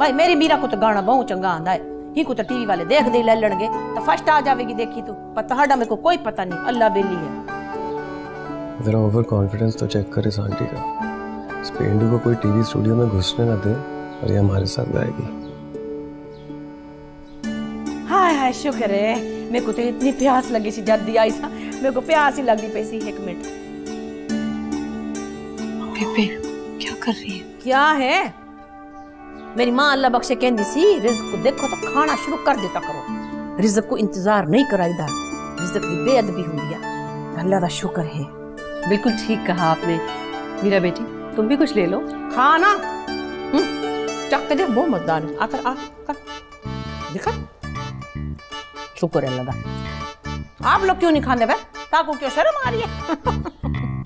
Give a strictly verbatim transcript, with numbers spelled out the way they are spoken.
भाई मेरी मीरा को तो गाना बहुत चंगा आंदा है, ही को तो टीवी वाले देख दे ले लड़गे तो फर्स्ट आ जावेगी। देखी तू पता हाडा मेरे को कोई पता नहीं, अल्लाह बेली है। जरा ओवर कॉन्फिडेंस तो चेक कर इस आंटी का। स्पेंडू को कोई टीवी स्टूडियो में घुसने ना दे और ये हमारे साथ गाएगी। हाय हाय शुक्र है, मेरे को तो इतनी प्यास लगी सी जल्दी आई सा, मेरे को प्यास ही लगी पैसी। एक मिनट बेबे क्या कर रही है? क्या है मेरी माँ अल्लाह बख्शे कहती सी रिज्क को देखो तो खाना शुरू कर देता करो, रिज्क को इंतजार नहीं कराईदा, रिज्क की बेअदबी हुंदी है। अल्लाह का शुक्र है। बिल्कुल ठीक कहा आपने मीरा बेटी, तुम भी कुछ ले लो खाना। हम चखते दे बहुत मजेदार है, आकर आ कर देखा। शुक्र है अल्लाह का। आप लोग क्यों नहीं खाने बे? ताको क्यों शर्म आ रही है?